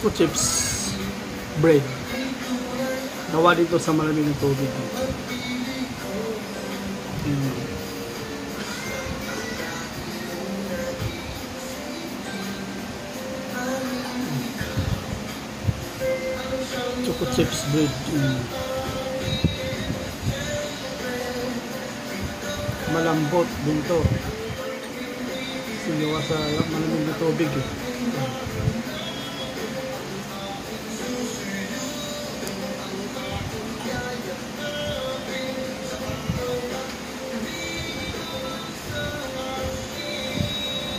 choco chips bread. Gawa dito sa malamig na tubig. Choco chips bread. Malambot din to. Siniwa sa malamig na tubig eh.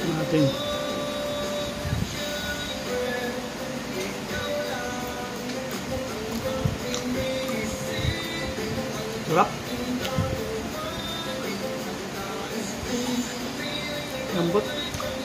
Natin. Sarap. Lambot.